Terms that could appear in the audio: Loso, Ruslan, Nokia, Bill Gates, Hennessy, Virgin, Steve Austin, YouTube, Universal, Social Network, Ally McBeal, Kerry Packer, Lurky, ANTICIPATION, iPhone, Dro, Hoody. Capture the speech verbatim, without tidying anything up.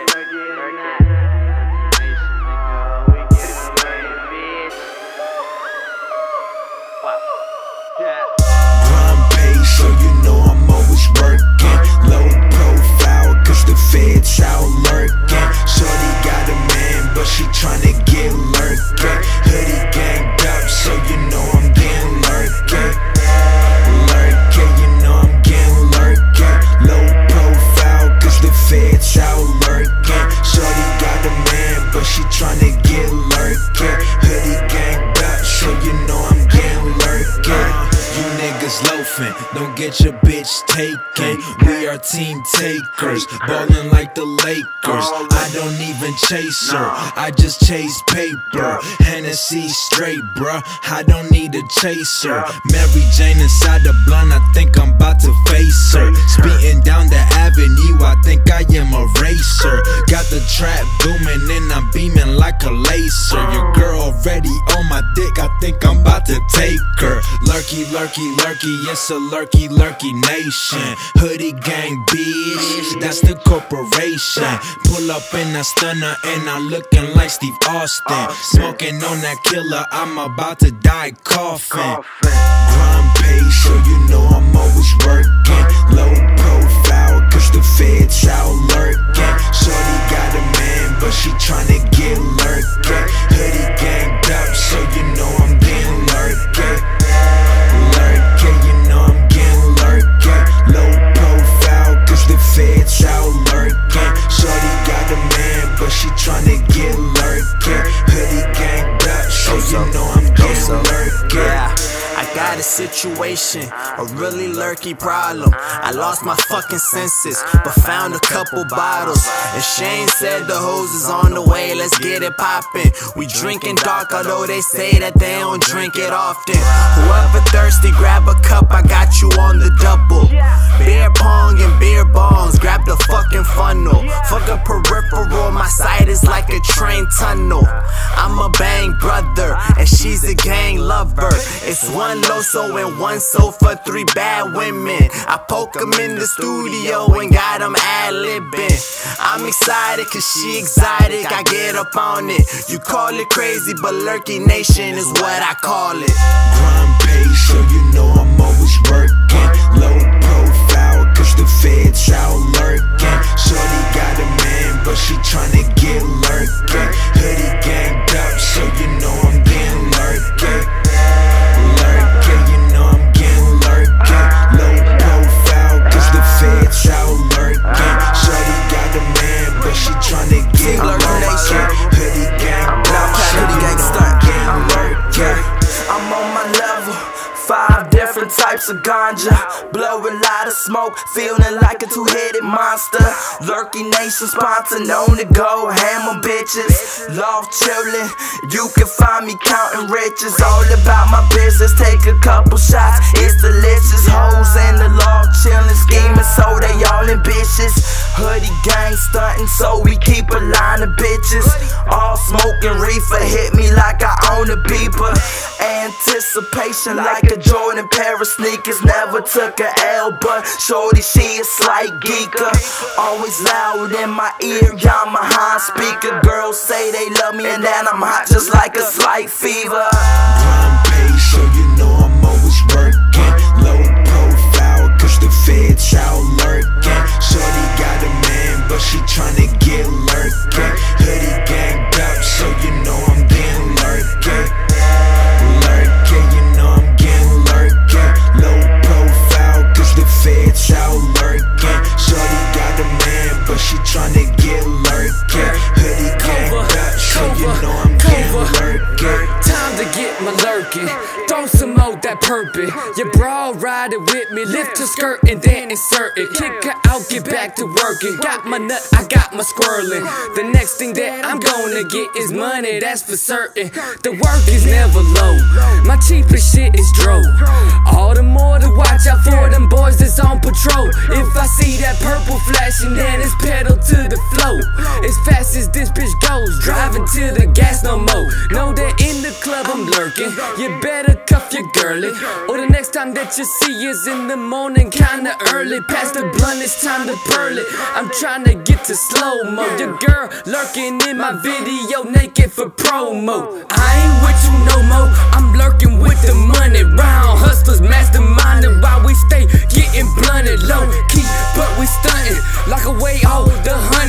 Grind pay, so you know I'm always working. Low profile, cause the feds out lurking. Shorty got a man, but she tryna get lurking. Hoodie ganged up, so you know I'm getting lurking. Lurking, you know I'm getting lurking. Low profile, cause the feds out lurking. Shorty got a man, but she tryna get lurking. Hoodie ganged up, so you know I'm getting lurking. You niggas loafing, don't get your bitch taken. We are team takers, ballin' like the Lakers. I don't even chase her, I just chase paper. Hennessy straight, bruh, I don't need a chaser. Mary Jane inside the blunt, I think I'm about to face her. Spittin' down the avenue, I think I am a racer. Got the trap booming and I'm beaming like a laser. Your girl already on my dick, I think I'm about to take her. Lurky, lurky. Lurky, lurky, it's a lurky, lurky nation. Hoodie gang, bitch, that's the corporation. Pull up in a stunner and I'm looking like Steve Austin. Smoking on that killer, I'm about to die coughing. Grind pay, so you know I'm always working. Low profile, cause the feds out lurking. Shorty got a man, but she tryna get lurking. Hoodie ganged up, so you know I'm getting lurking. Feds out lurking. Shorty got a man, but she tryna get lurking. Hoodie ganged up, so you know I'm getting lurking. Yeah, I got a situation, a really lurky problem. I lost my fucking senses, but found a couple bottles. And Shane said the hose is on the way, let's get it poppin'. We drinking dark, although they say that they don't drink it often. Whoever thirsty, grab a cup, I got you on the double. Beer pong and beer bongs, grab the fucking funnel. Fuck a peripheral, my sight is like a train tunnel. I'm a bang brother, and she's a gang lover. It's one Loso and one sofa, three bad women. I poke them in the studio and got them ad-libbing. I'm excited cause she exotic, I get up on it. You call it crazy, but Lurky Nation is what I call it. Grind pay, so you know I'm always working. Low profile, cause the feds out lurking. Shorty got a man, but she tryna get lurking. Hoodie ganged up, so you know I'm getting lurking. Lurking, you know I'm getting lurking. Low profile, cause the feds out lurking. Shorty got a man, but she tryna get lurking. Hoodie ganged up, so you know I'm getting lurking. I'm on my level, five different types of ganja, blowing a lot of smoke, feeling like a two-headed monster. Lurky Nation sponsor, known to go hammer bitches. Loft chillin', you can find me counting riches. All about my business, take a couple shots, it's delicious. Hoes in the loft chillin', scheming, so they all ambitious. Hoodie gang stuntin', so we keep a line of bitches. All smoking reefer, hit me like I own a beeper. Anticipation like a Jordan pair of sneakers. Never took a L, but shorty she a slight geeker. Always loud in my ear, I'm a high speaker. Girls say they love me and then I'm hot just like a slight fever. Grind pay, so you know I'm always working. Low profile, cause the feds out lurking. Shorty got a man, but she tryna get lurking. Hoodie ganged up, so you know I'm getting lurking. Lurking, you know I'm getting lurking. Low profile, cause the feds out lurking. Shorty got a man, but she tryna get lurking. Hoodie ganged up, so you know I'm getting lurking. Time to get my lurking. Throw some more that purpose. Your bra ride it with me. Lift her skirt and then insert it. Kick her out, get back to working. Got my nut, I got my squirreling. The next thing that I'm gonna get is money, that's for certain. The work is never low. My cheapest shit is dro. All the more to watch out for them boys that's on patrol. If I see that purple flashing, then it's pedal to the floor. flow as fast as this bitch goes. Driving till the gas no more. Know that in the club I'm lurking. You better cuff your girlie, or the next time that you see is in the morning, kinda early. Past the blunt, it's time to pearl it. I'm trying to get to slow-mo. Your girl lurking in my video, naked for promo. I ain't with you no more. I'm lurking with the money. Round hustlers masterminded while we stay getting blunted. Low key, but we stunting like a way older.